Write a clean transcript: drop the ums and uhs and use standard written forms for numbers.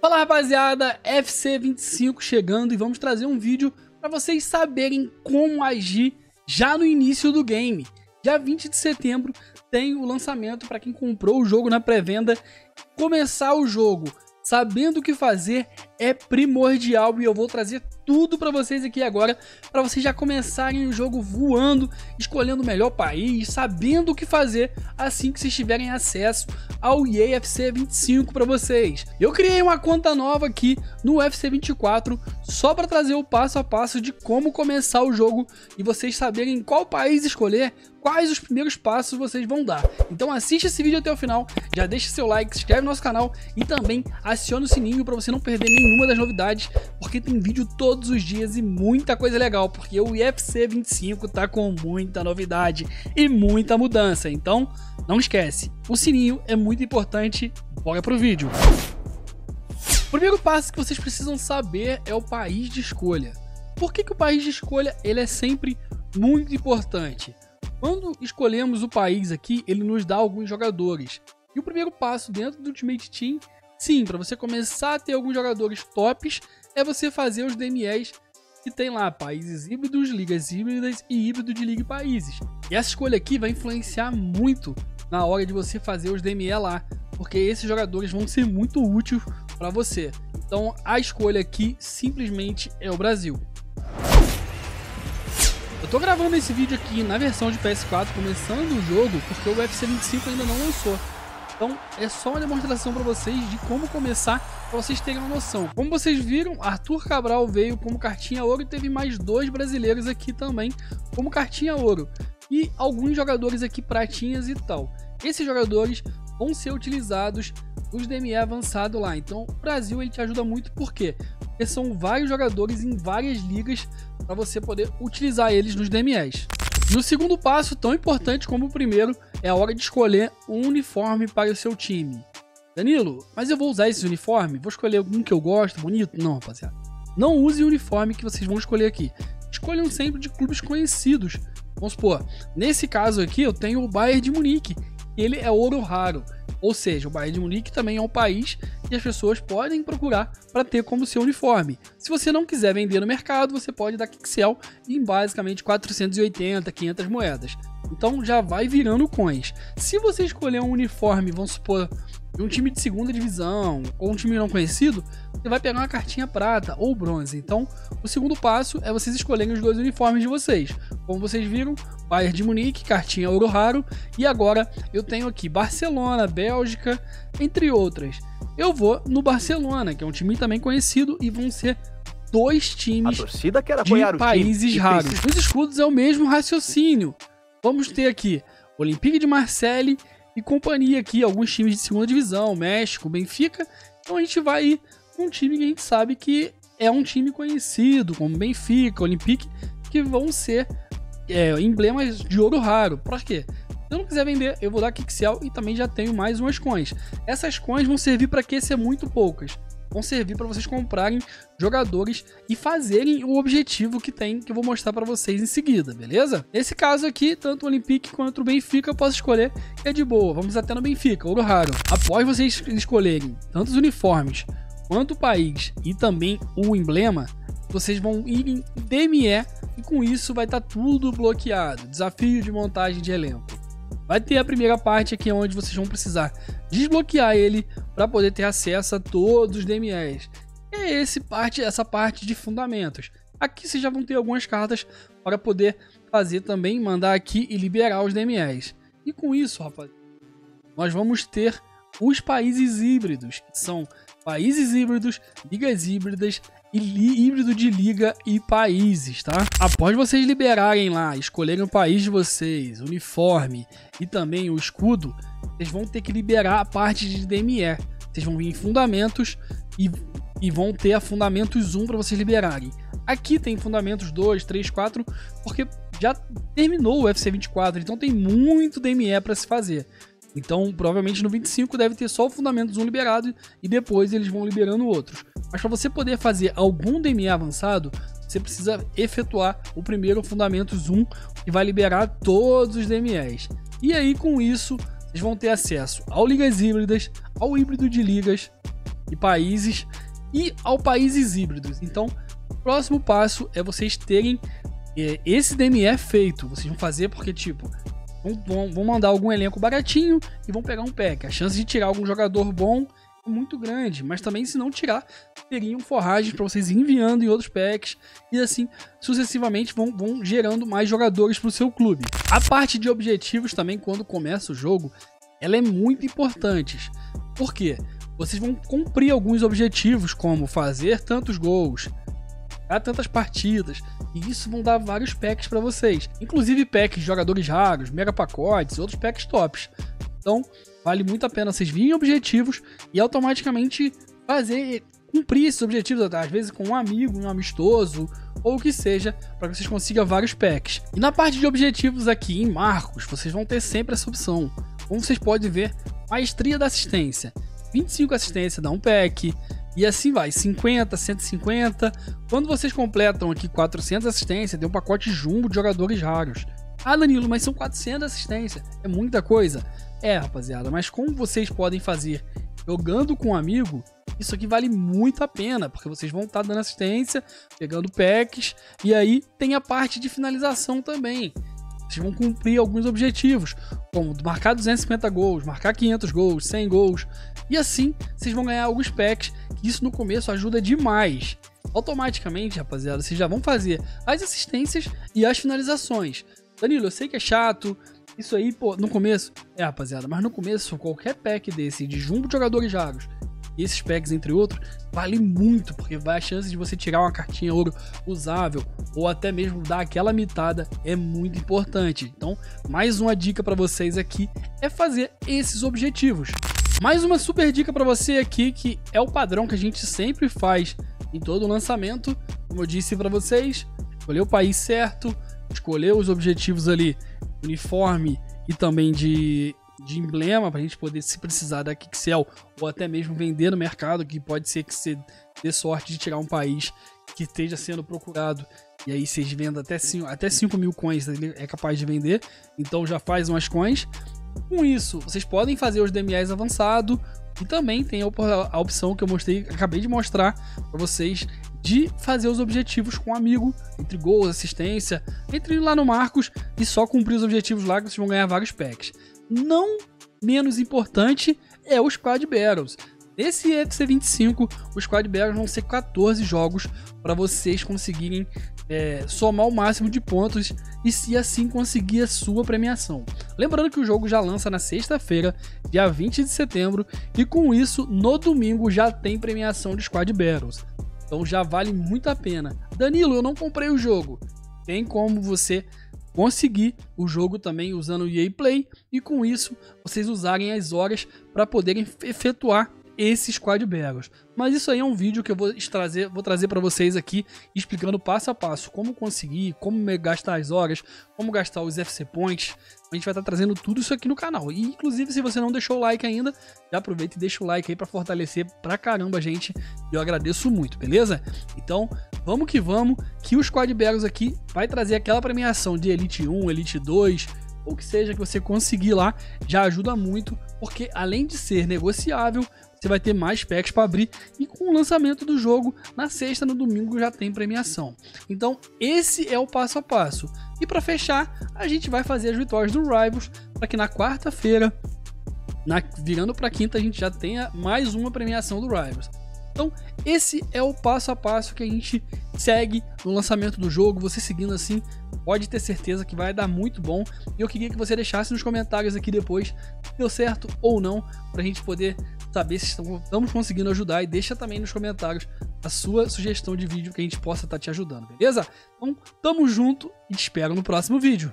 Fala rapaziada, FC 25 chegando e vamos trazer um vídeo para vocês saberem como agir já no início do game. Dia 20 de setembro tem o lançamento para quem comprou o jogo na pré-venda. Começar o jogo sabendo o que fazer é primordial e eu vou trazer tudo para vocês aqui agora, para vocês já começarem o jogo voando, escolhendo o melhor país, sabendo o que fazer assim que vocês tiverem acesso ao EA FC 25 para vocês. Eu criei uma conta nova aqui no FC 24 só para trazer o passo a passo de como começar o jogo e vocês saberem qual país escolher, quais os primeiros passos vocês vão dar. Então assiste esse vídeo até o final, já deixa seu like, se inscreve no nosso canal e também aciona o sininho para você não perder nenhuma das novidades, porque tem vídeo todos os dias e muita coisa legal, porque o EFC 25 tá com muita novidade e muita mudança. Então não esquece, o sininho é muito importante. Bora pro vídeo. O primeiro passo que vocês precisam saber é o país de escolha. Por que que o país de escolha ele é sempre muito importante? Quando escolhemos o país aqui, ele nos dá alguns jogadores. E o primeiro passo dentro do Ultimate Team, sim, para você começar a ter alguns jogadores tops, é você fazer os DMEs que tem lá, países híbridos, ligas híbridas e híbrido de liga e países. E essa escolha aqui vai influenciar muito na hora de você fazer os DME lá, porque esses jogadores vão ser muito úteis para você. Então a escolha aqui simplesmente é o Brasil. Eu tô gravando esse vídeo aqui na versão de PS4, começando o jogo, porque o FC 25 ainda não lançou. Então é só uma demonstração para vocês de como começar, para vocês terem uma noção. Como vocês viram, Arthur Cabral veio como cartinha ouro e teve mais dois brasileiros aqui também como cartinha ouro. E alguns jogadores aqui pratinhas e tal. Esses jogadores vão ser utilizados nos DME avançado lá. Então o Brasil ele te ajuda muito, por quê? Porque são vários jogadores em várias ligas para você poder utilizar eles nos DMEs. E o segundo passo, tão importante como o primeiro, é a hora de escolher um uniforme para o seu time. Danilo, mas eu vou usar esse uniforme? Vou escolher algum que eu gosto, bonito? Não, rapaziada. Não use o uniforme que vocês vão escolher aqui. Escolham sempre de clubes conhecidos. Vamos supor, nesse caso aqui eu tenho o Bayern de Munique. Ele é ouro raro. Ou seja, o Bayern de Munique também é um país que as pessoas podem procurar para ter como seu uniforme. Se você não quiser vender no mercado, você pode dar Kixel em basicamente 480, 500 moedas. Então já vai virando coins. Se você escolher um uniforme, vamos supor, de um time de segunda divisão ou um time não conhecido, você vai pegar uma cartinha prata ou bronze. Então o segundo passo é vocês escolherem os dois uniformes de vocês. Como vocês viram, Bayern de Munique, cartinha ouro raro. E agora eu tenho aqui Barcelona, Bélgica, entre outras. Eu vou no Barcelona, que é um time também conhecido, e vão ser dois times de países raros. Nos escudos é o mesmo raciocínio. Vamos ter aqui Olympique de Marseille e companhia aqui, alguns times de segunda divisão, México, Benfica. Então a gente vai ir num time que a gente sabe que é um time conhecido, como Benfica, Olympique, que vão ser emblemas de ouro raro. Por quê? Se eu não quiser vender, eu vou dar Kixel e também já tenho mais umas coins. Essas coins vão servir para que ser muito poucas. Vão servir para vocês comprarem jogadores e fazerem o objetivo que tem, que eu vou mostrar para vocês em seguida, beleza? Nesse caso aqui, tanto o Olympique quanto o Benfica eu posso escolher, que é de boa. Vamos até no Benfica, ouro raro. Após vocês escolherem tanto os uniformes quanto o país e também o emblema, vocês vão ir em DME e com isso vai estar tudo bloqueado. Desafio de montagem de elenco. Vai ter a primeira parte aqui onde vocês vão precisar desbloquear ele para poder ter acesso a todos os DMEs. É essa parte de fundamentos. Aqui vocês já vão ter algumas cartas para poder fazer também, mandar aqui e liberar os DMEs. E com isso, rapaz, nós vamos ter os países híbridos, que são países híbridos, ligas híbridas e híbrido de liga e países, tá? Após vocês liberarem lá, escolherem o país de vocês, uniforme e também o escudo, vocês vão ter que liberar a parte de DME. Vocês vão vir em fundamentos e vão ter a fundamentos 1 para vocês liberarem. Aqui tem fundamentos 2, 3, 4, porque já terminou o FC 24, então tem muito DME para se fazer. Então, provavelmente no 25 deve ter só o Fundamentos 1 liberado e depois eles vão liberando outros. Mas para você poder fazer algum DME avançado, você precisa efetuar o primeiro Fundamentos 1 e vai liberar todos os DMEs. E aí, com isso, vocês vão ter acesso ao Ligas Híbridas, ao Híbrido de Ligas, e países e ao países híbridos. Então, o próximo passo é vocês terem esse DME feito. Vocês vão fazer porque, tipo, vão mandar algum elenco baratinho e vão pegar um pack. A chance de tirar algum jogador bom é muito grande, mas também, se não tirar, teriam forragens para vocês enviando em outros packs e assim sucessivamente vão gerando mais jogadores para o seu clube. A parte de objetivos também, quando começa o jogo, ela é muito importante. Por quê? Vocês vão cumprir alguns objetivos, como fazer tantos gols, há tantas partidas, e isso vão dar vários packs para vocês, inclusive packs de jogadores raros, mega pacotes, outros packs tops. Então vale muito a pena vocês virem objetivos e automaticamente fazer, cumprir esses objetivos, às vezes com um amigo, um amistoso ou o que seja, para que vocês consigam vários packs. E na parte de objetivos aqui em Marcos, vocês vão ter sempre essa opção, como vocês podem ver, maestria da assistência, 25 assistência dá um pack. E assim vai, 50, 150, quando vocês completam aqui 400 assistência, tem um pacote jumbo de jogadores raros. Ah, Danilo, mas são 400 assistência, é muita coisa. É, rapaziada, mas como vocês podem fazer jogando com um amigo, isso aqui vale muito a pena, porque vocês vão estar dando assistência, pegando packs, e aí tem a parte de finalização também. Vocês vão cumprir alguns objetivos, como marcar 250 gols, marcar 500 gols, 100 gols, e assim vocês vão ganhar alguns packs, que isso no começo ajuda demais. Automaticamente, rapaziada, vocês já vão fazer as assistências e as finalizações. Danilo, eu sei que é chato, isso aí, pô, no começo, rapaziada, mas no começo qualquer pack desse de jumbo de jogadores raros, esses packs entre outros, vale muito, porque vai a chance de você tirar uma cartinha ouro usável ou até mesmo dar aquela mitada é muito importante. Então, mais uma dica para vocês aqui é fazer esses objetivos. Mais uma super dica para você aqui, que é o padrão que a gente sempre faz em todo lançamento. Como eu disse para vocês, escolher o país certo, escolher os objetivos ali, uniforme e também de emblema, para a gente poder, se precisar da Kixel ou até mesmo vender no mercado, que pode ser que você dê sorte de tirar um país que esteja sendo procurado e aí vocês vendam até 5 mil coins, ele é capaz de vender, então já faz umas coins. Com isso, vocês podem fazer os DMAs avançado e também tem a opção que eu mostrei, acabei de mostrar para vocês, de fazer os objetivos com um amigo, entre gols, assistência, entre lá no Marcos e só cumprir os objetivos lá que vocês vão ganhar vários packs. Não menos importante é o Squad Battles. Nesse FC 25, os Squad Battles vão ser 14 jogos para vocês conseguirem somar o máximo de pontos e se assim conseguir a sua premiação. Lembrando que o jogo já lança na sexta-feira, dia 20 de setembro, e com isso, no domingo já tem premiação de Squad Battles. Então já vale muito a pena. Danilo, eu não comprei o jogo. Tem como você conseguir o jogo também usando o EA Play e com isso vocês usarem as horas para poderem efetuar esse Squad Battles. Mas isso aí é um vídeo que eu vou trazer para vocês aqui, explicando passo a passo como conseguir, como gastar as horas, como gastar os FC Points. A gente vai estar trazendo tudo isso aqui no canal. E inclusive, se você não deixou o like ainda, já aproveita e deixa o like aí para fortalecer pra caramba a gente. E eu agradeço muito, beleza? Então, vamos, que o Squad Battles aqui vai trazer aquela premiação de Elite 1, Elite 2, ou que seja que você conseguir lá, já ajuda muito, porque além de ser negociável, você vai ter mais packs para abrir e com o lançamento do jogo na sexta, no domingo já tem premiação. Então esse é o passo a passo. E para fechar, a gente vai fazer as vitórias do Rivals para que na quarta-feira, virando para quinta, a gente já tenha mais uma premiação do Rivals. Então esse é o passo a passo que a gente segue no lançamento do jogo. Você seguindo assim, pode ter certeza que vai dar muito bom. E eu queria que você deixasse nos comentários aqui depois se deu certo ou não, para a gente poder saber se estamos conseguindo ajudar, e deixa também nos comentários a sua sugestão de vídeo que a gente possa estar te ajudando, beleza? Então, tamo junto e te espero no próximo vídeo.